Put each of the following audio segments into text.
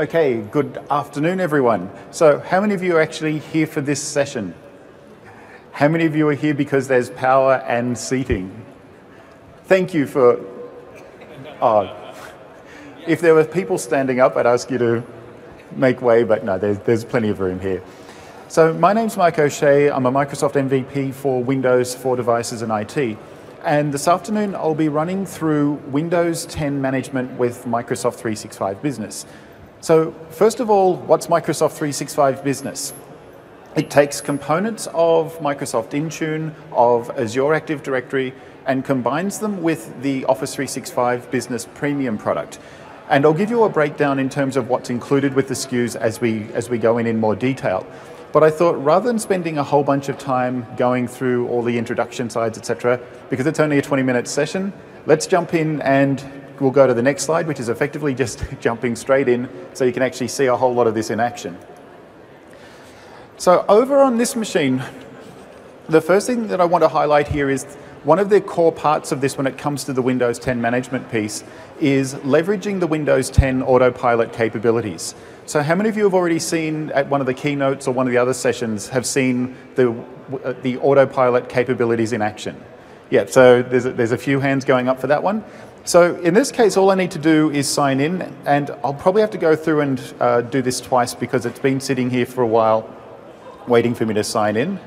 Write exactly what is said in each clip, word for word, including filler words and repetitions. Okay, good afternoon, everyone. So how many of you are actually here for this session? How many of you are here because there's power and seating? Thank you for... Oh, if there were people standing up, I'd ask you to make way, but no, there's, there's plenty of room here. So my name's Mike O'Shea. I'm a Microsoft M V P for Windows, for devices, and I T. And this afternoon, I'll be running through Windows ten management with Microsoft three sixty-five Business. So first of all, what's Microsoft three sixty-five Business? It takes components of Microsoft Intune, of Azure Active Directory, and combines them with the Office three sixty-five Business Premium product. And I'll give you a breakdown in terms of what's included with the S K Us as we, as we go in in more detail. But I thought rather than spending a whole bunch of time going through all the introduction slides, et cetera, because it's only a twenty minute session, let's jump in and we'll go to the next slide, which is effectively just jumping straight in so you can actually see a whole lot of this in action. So over on this machine, the first thing that I want to highlight here is one of the core parts of this when it comes to the Windows ten management piece is leveraging the Windows ten Autopilot capabilities. So how many of you have already seen at one of the keynotes or one of the other sessions have seen the, the Autopilot capabilities in action? Yeah, so there's a, there's a few hands going up for that one. So in this case, all I need to do is sign in, and I'll probably have to go through and uh, do this twice because it's been sitting here for a while waiting for me to sign in.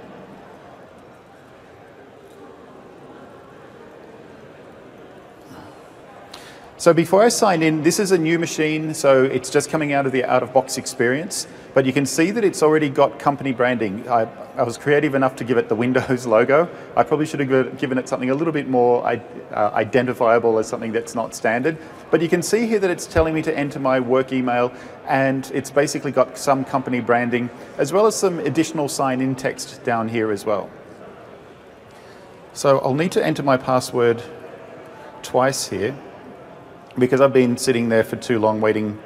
So before I sign in, this is a new machine, so it's just coming out of the out-of-box experience, but you can see that it's already got company branding. I, I was creative enough to give it the Windows logo. I probably should have given it something a little bit more uh, identifiable as something that's not standard. But you can see here that it's telling me to enter my work email, and it's basically got some company branding, as well as some additional sign-in text down here as well. So I'll need to enter my password twice here, because I've been sitting there for too long waiting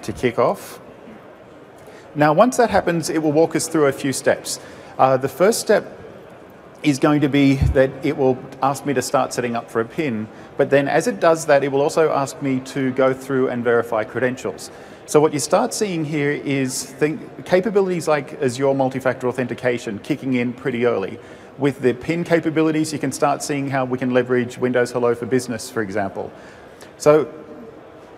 to kick off. Now, once that happens, it will walk us through a few steps. Uh, the first step is going to be that it will ask me to start setting up for a PIN, but then as it does that, it will also ask me to go through and verify credentials. So what you start seeing here is think capabilities like Azure multi-factor authentication kicking in pretty early. With the PIN capabilities, you can start seeing how we can leverage Windows Hello for Business, for example. So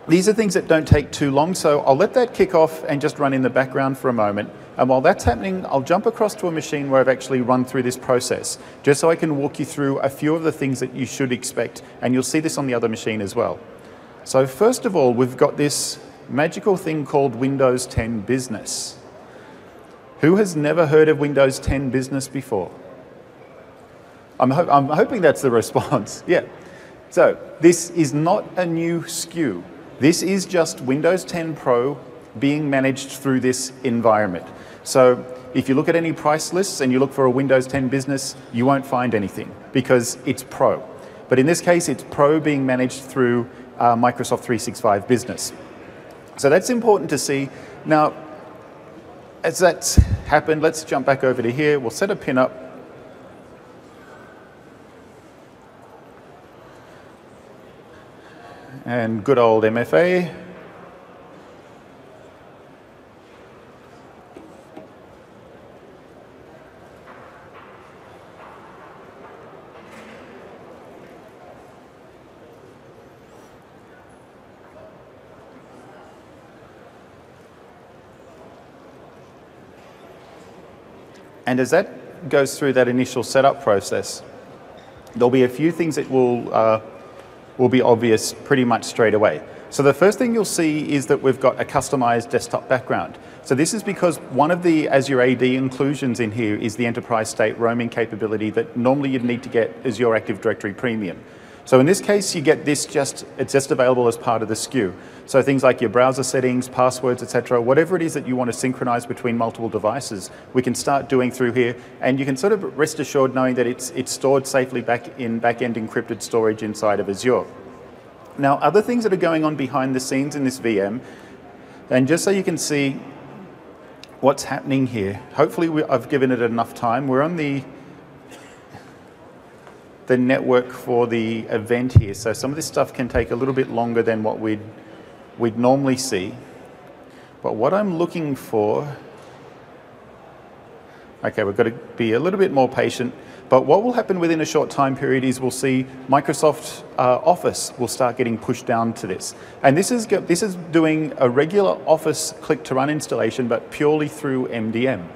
these are things that don't take too long, so I'll let that kick off and just run in the background for a moment. And while that's happening, I'll jump across to a machine where I've actually run through this process, just so I can walk you through a few of the things that you should expect, and you'll see this on the other machine as well. So first of all, we've got this magical thing called Windows ten Business. Who has never heard of Windows ten Business before? I'm, ho- I'm hoping that's the response, yeah. So this is not a new S K U. This is just Windows ten Pro being managed through this environment. So if you look at any price lists and you look for a Windows ten Business, you won't find anything because it's Pro. But in this case, it's Pro being managed through uh, Microsoft three sixty-five Business. So that's important to see. Now, as that's happened, let's jump back over to here. We'll set a pin up. And good old M F A. And as that goes through that initial setup process, there'll be a few things that will uh, will be obvious pretty much straight away. So the first thing you'll see is that we've got a customized desktop background. So this is because one of the Azure A D inclusions in here is the enterprise state roaming capability that normally you'd need to get Azure Active Directory Premium. So in this case, you get this just, it's just available as part of the S K U. So things like your browser settings, passwords, et cetera, whatever it is that you want to synchronize between multiple devices, we can start doing through here. And you can sort of rest assured knowing that it's, it's stored safely back in back-end encrypted storage inside of Azure. Now, other things that are going on behind the scenes in this V M, and just so you can see what's happening here, hopefully we, I've given it enough time. We're on the the network for the event here. So some of this stuff can take a little bit longer than what we'd, we'd normally see. But what I'm looking for, okay, we've got to be a little bit more patient, but what will happen within a short time period is we'll see Microsoft uh, Office will start getting pushed down to this. And this is, this is doing a regular Office click-to-run installation, but purely through M D M.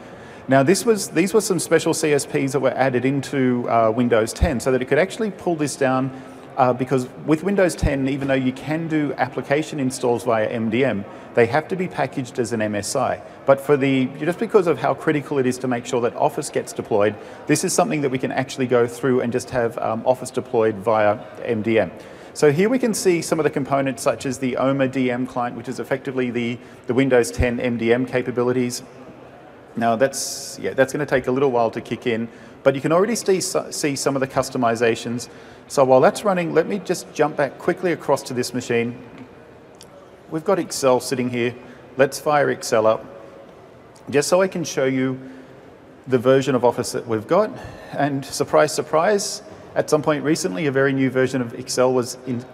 Now this was, these were some special C S Ps that were added into uh, Windows ten so that it could actually pull this down uh, because with Windows ten, even though you can do application installs via M D M, they have to be packaged as an M S I. But for the, just because of how critical it is to make sure that Office gets deployed, this is something that we can actually go through and just have um, Office deployed via M D M. So here we can see some of the components such as the O M A D M client, which is effectively the, the Windows ten M D M capabilities. Now that's, yeah, that's going to take a little while to kick in, but you can already see, see some of the customizations. So while that's running, let me just jump back quickly across to this machine. We've got Excel sitting here. Let's fire Excel up, just so I can show you the version of Office that we've got. And surprise, surprise, at some point recently, a very new version of Excel was, in,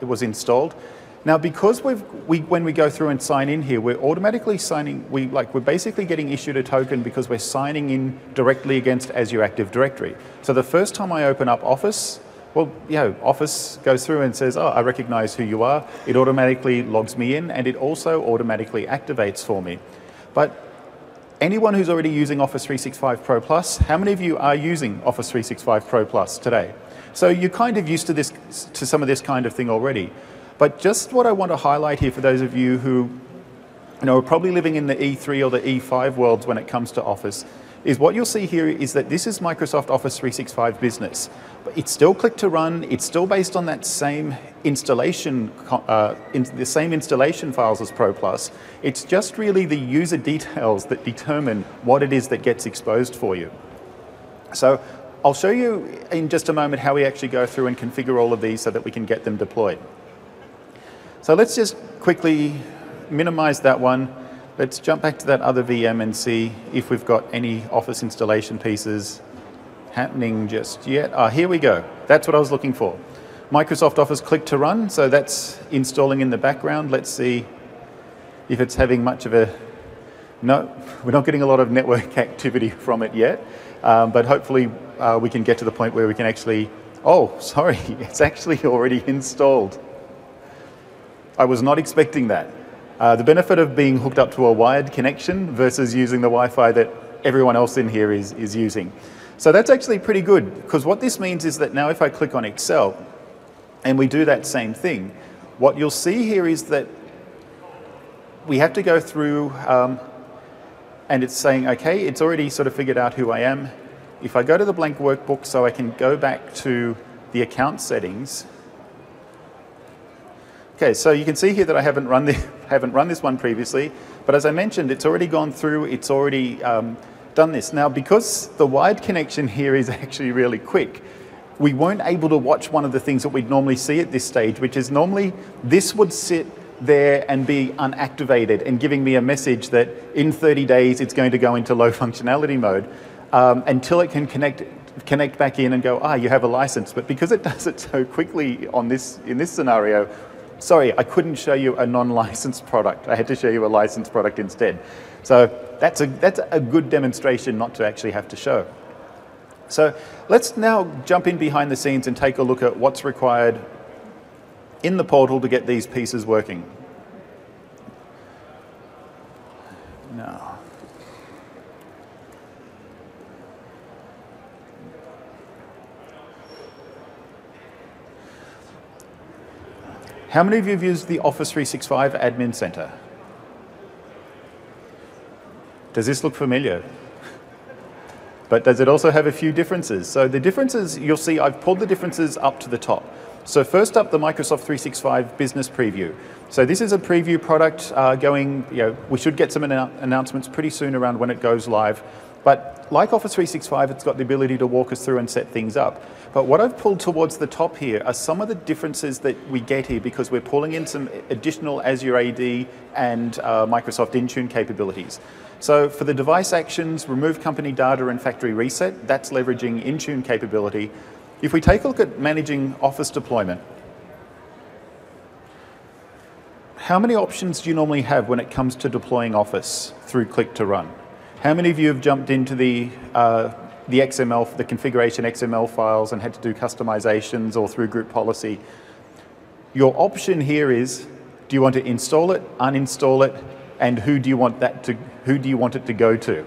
was installed. Now, because we've, we, when we go through and sign in here, we're automatically signing, we, like, we're basically getting issued a token because we're signing in directly against Azure Active Directory. So the first time I open up Office, well, you know, Office goes through and says, oh, I recognize who you are. It automatically logs me in, and it also automatically activates for me. But anyone who's already using Office three sixty-five Pro Plus, how many of you are using Office three sixty-five Pro Plus today? So you're kind of used to, this, to some of this kind of thing already. But just what I want to highlight here for those of you who you know, are probably living in the E three or the E five worlds when it comes to Office, is what you'll see here is that this is Microsoft Office three sixty-five Business. But it's still click to run, it's still based on that same installation, uh, in the same installation files as Pro Plus. It's just really the user details that determine what it is that gets exposed for you. So I'll show you in just a moment how we actually go through and configure all of these so that we can get them deployed. So let's just quickly minimize that one. Let's jump back to that other V M and see if we've got any Office installation pieces happening just yet. Ah, here we go. That's what I was looking for. Microsoft Office click to run, so that's installing in the background. Let's see if it's having much of a... No, we're not getting a lot of network activity from it yet, um, but hopefully uh, we can get to the point where we can actually... Oh, sorry, it's actually already installed. I was not expecting that. Uh, the benefit of being hooked up to a wired connection versus using the Wi-Fi that everyone else in here is, is using. So that's actually pretty good, because what this means is that now if I click on Excel and we do that same thing, what you'll see here is that we have to go through um, and it's saying, okay, it's already sort of figured out who I am. If I go to the blank workbook, so I can go back to the account settings. Okay, so you can see here that I haven't run, the, haven't run this one previously, but as I mentioned, it's already gone through, it's already um, done this. Now, because the wired connection here is actually really quick, we weren't able to watch one of the things that we'd normally see at this stage, which is normally this would sit there and be unactivated and giving me a message that in thirty days, it's going to go into low functionality mode um, until it can connect connect back in and go, ah, you have a license. But because it does it so quickly on this in this scenario, sorry, I couldn't show you a non-licensed product. I had to show you a licensed product instead. So that's a, that's a good demonstration not to actually have to show. So let's now jump in behind the scenes and take a look at what's required in the portal to get these pieces working. Now, how many of you have used the Office three sixty-five Admin Center? Does this look familiar? But does it also have a few differences? So the differences, you'll see I've pulled the differences up to the top. So first up, the Microsoft three sixty-five Business Preview. So this is a preview product uh, going, you know, we should get some annou- announcements pretty soon around when it goes live. But like Office three sixty-five, it's got the ability to walk us through and set things up. But what I've pulled towards the top here are some of the differences that we get here because we're pulling in some additional Azure A D and uh, Microsoft Intune capabilities. So for the device actions, remove company data and factory reset, that's leveraging Intune capability. If we take a look at managing Office deployment, How many options do you normally have when it comes to deploying Office through Click to Run? How many of you have jumped into the, uh, the X M L, the configuration X M L files and had to do customizations or through group policy? Your option here is, do you want to install it, uninstall it, and who do you want that to, who do you want it to go to?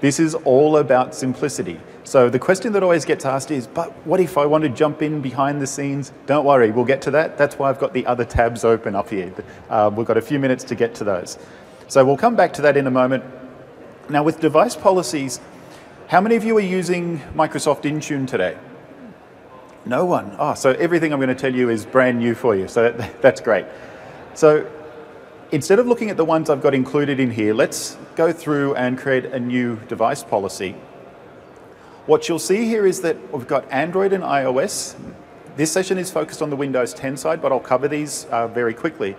This is all about simplicity. So the question that always gets asked is, but what if I want to jump in behind the scenes? Don't worry, we'll get to that. That's why I've got the other tabs open up here. Uh, we've got a few minutes to get to those. So we'll come back to that in a moment. Now with device policies, how many of you are using Microsoft Intune today? No one. Oh, so everything I'm going to tell you is brand new for you. So that, that's great. So instead of looking at the ones I've got included in here, let's go through and create a new device policy. What you'll see here is that we've got Android and iOS. This session is focused on the Windows ten side, but I'll cover these uh, very quickly.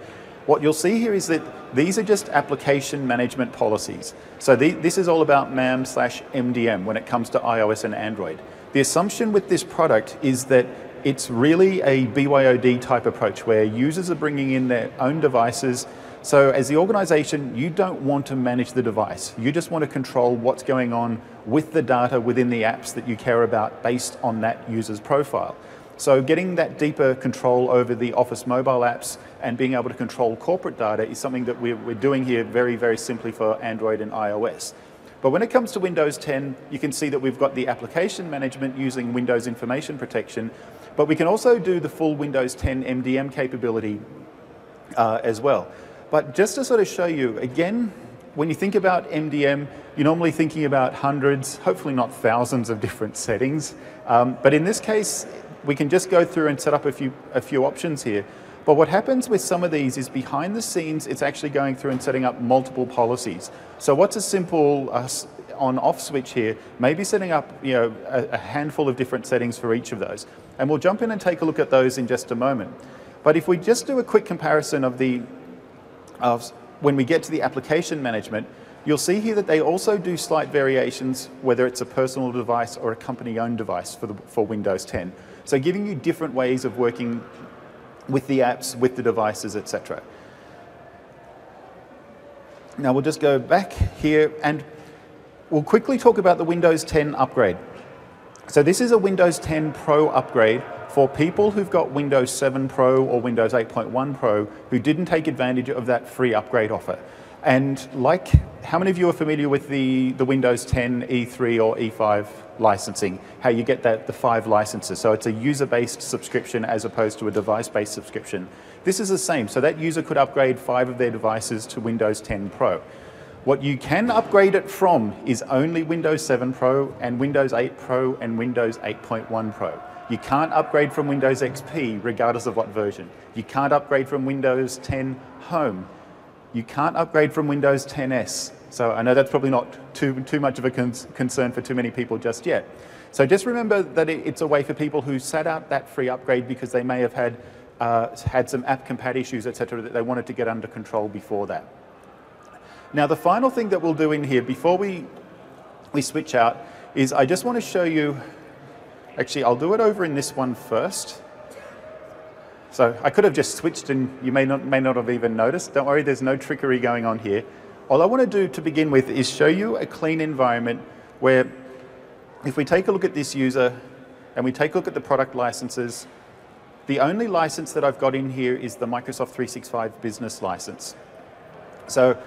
What you'll see here is that these are just application management policies. So the, this is all about MAM slash M D M when it comes to iOS and Android. The assumption with this product is that it's really a B Y O D type approach where users are bringing in their own devices. So as the organization, you don't want to manage the device. You just want to control what's going on with the data within the apps that you care about based on that user's profile. So getting that deeper control over the Office mobile apps and being able to control corporate data is something that we're doing here very, very simply for Android and iOS. But when it comes to Windows ten, you can see that we've got the application management using Windows information protection, but we can also do the full Windows ten M D M capability uh, as well. But just to sort of show you, again, when you think about M D M, you're normally thinking about hundreds, hopefully not thousands of different settings. Um, but in this case, we can just go through and set up a few, a few options here. But what happens with some of these is behind the scenes, it's actually going through and setting up multiple policies. So what's a simple uh, on-off switch here? Maybe setting up you know, a, a handful of different settings for each of those. And we'll jump in and take a look at those in just a moment. But if we just do a quick comparison of the, of when we get to the application management, you'll see here that they also do slight variations, whether it's a personal device or a company-owned device for, the, for Windows ten. So giving you different ways of working with the apps, with the devices, et cetera. Now we'll just go back here and we'll quickly talk about the Windows ten upgrade. So this is a Windows ten Pro upgrade for people who've got Windows seven Pro or Windows eight point one Pro who didn't take advantage of that free upgrade offer. And like, how many of you are familiar with the, the Windows ten E three or E five licensing? How you get that, the five licenses. So it's a user-based subscription as opposed to a device-based subscription. This is the same. So that user could upgrade five of their devices to Windows ten Pro. What you can upgrade it from is only Windows seven Pro and Windows eight Pro and Windows eight point one Pro. You can't upgrade from Windows X P regardless of what version. You can't upgrade from Windows ten Home. You can't upgrade from Windows ten S. So I know that's probably not too, too much of a con concern for too many people just yet. So just remember that it, it's a way for people who sat out that free upgrade because they may have had, uh, had some app compat issues, et cetera, that they wanted to get under control before that. Now the final thing that we'll do in here before we, we switch out is I just want to show you, actually I'll do it over in this one first. So I could have just switched and you may not, may not have even noticed. Don't worry, there's no trickery going on here. All I want to do to begin with is show you a clean environment where if we take a look at this user and we take a look at the product licenses, the only license that I've got in here is the Microsoft three sixty-five Business license. So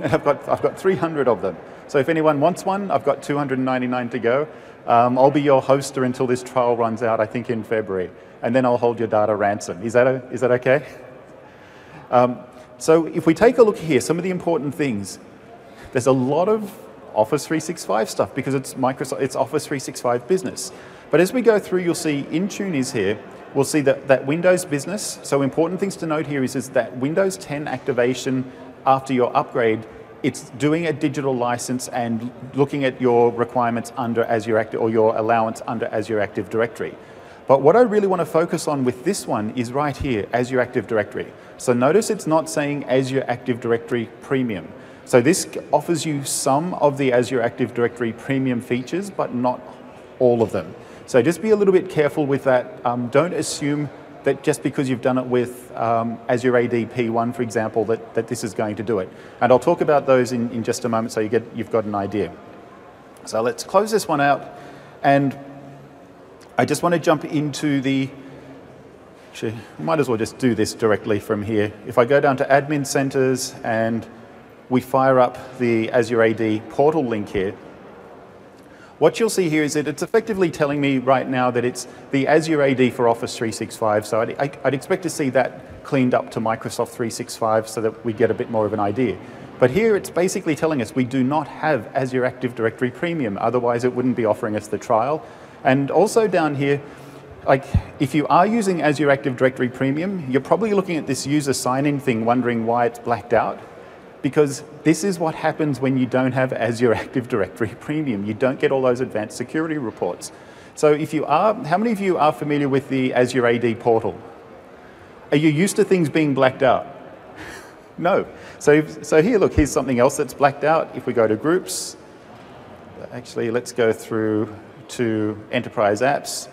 I've got, I've got three hundred of them. So if anyone wants one, I've got two hundred ninety-nine to go. Um, I'll be your hoster until this trial runs out, I think in February. And then I'll hold your data ransom. Is that, a, is that okay? Um, so if we take a look here, some of the important things, there's a lot of Office three sixty-five stuff because it's, Microsoft, it's Office three sixty-five Business. But as we go through, you'll see Intune is here. We'll see that, that Windows Business. So important things to note here is, is that Windows ten activation after your upgrade, it's doing a digital license and looking at your requirements under Azure Active or your allowance under Azure Active Directory. But what I really want to focus on with this one is right here, Azure Active Directory. So notice it's not saying Azure Active Directory Premium. So this offers you some of the Azure Active Directory Premium features, but not all of them. So just be a little bit careful with that. Um, don't assume that just because you've done it with um, Azure A A D P one, for example, that, that this is going to do it. And I'll talk about those in, in just a moment so you get, you've got an idea. So let's close this one out. And I just want to jump into the, actually, I might as well just do this directly from here. If I go down to Admin Centers and we fire up the Azure A D portal link here, what you'll see here is that it's effectively telling me right now that it's the Azure A D for Office three sixty-five. So I'd, I'd expect to see that cleaned up to Microsoft three sixty-five so that we get a bit more of an idea. But here it's basically telling us we do not have Azure Active Directory Premium, otherwise it wouldn't be offering us the trial. And also down here, like if you are using Azure Active Directory Premium, you're probably looking at this user sign-in thing wondering why it's blacked out. Because this is what happens when you don't have Azure Active Directory Premium. You don't get all those advanced security reports. So if you are, how many of you are familiar with the Azure A D portal? Are you used to things being blacked out? No. So, so here, look, here's something else that's blacked out. If we go to groups, actually, let's go through to enterprise apps.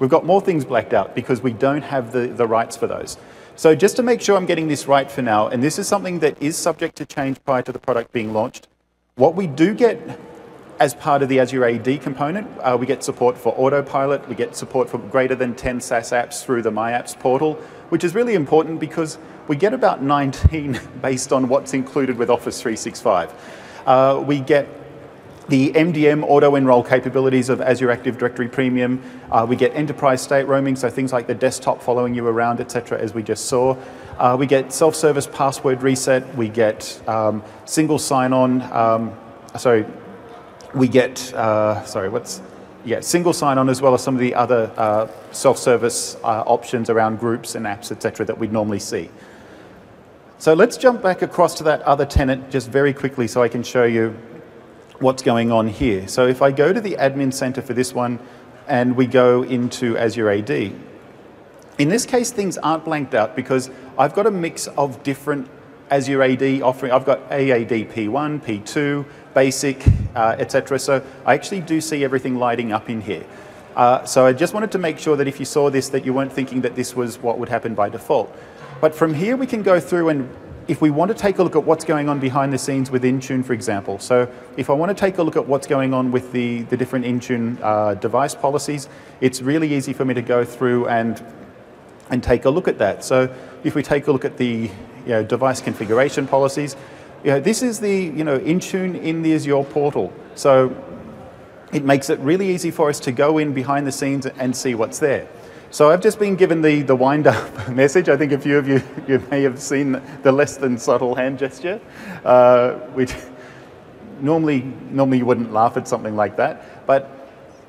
We've got more things blacked out because we don't have the, the rights for those. So just to make sure I'm getting this right for now, and this is something that is subject to change prior to the product being launched, what we do get as part of the Azure A D component, uh, we get support for Autopilot, we get support for greater than ten SaaS apps through the My Apps portal, which is really important because we get about nineteen based on what's included with Office three sixty-five. Uh, we get the M D M auto-enroll capabilities of Azure Active Directory Premium. Uh, we get enterprise state roaming, so things like the desktop following you around, et cetera, as we just saw. Uh, we get self-service password reset. We get um, single sign-on. Um, sorry, we get, uh, sorry, what's, yeah, single sign-on as well as some of the other uh, self-service uh, options around groups and apps, et cetera, that we'd normally see. So let's jump back across to that other tenant just very quickly so I can show you what's going on here. So if I go to the admin center for this one and we go into Azure A D, in this case things aren't blanked out because I've got a mix of different Azure A D offering. I've got A A D P one, P two, basic, uh, et cetera. So I actually do see everything lighting up in here. Uh, so I just wanted to make sure that if you saw this that you weren't thinking that this was what would happen by default. But from here we can go through and if we want to take a look at what's going on behind the scenes with Intune, for example. So if I want to take a look at what's going on with the, the different Intune uh, device policies, it's really easy for me to go through and, and take a look at that. So if we take a look at the you know, device configuration policies, you know, this is the you know, Intune in the Azure portal. So it makes it really easy for us to go in behind the scenes and see what's there. So I've just been given the, the wind-up message. I think a few of you, you may have seen the less than subtle hand gesture, uh, which normally, normally you wouldn't laugh at something like that. But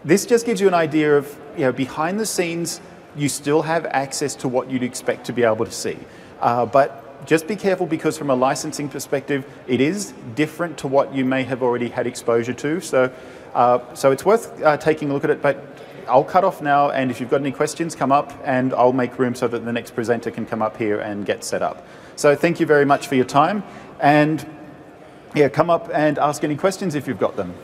this just gives you an idea of, you know, behind the scenes, you still have access to what you'd expect to be able to see. Uh, but just be careful because from a licensing perspective, it is different to what you may have already had exposure to. So, uh, so it's worth uh, taking a look at it. But I'll cut off now, and if you've got any questions, come up, and I'll make room so that the next presenter can come up here and get set up. So thank you very much for your time, and yeah, come up and ask any questions if you've got them.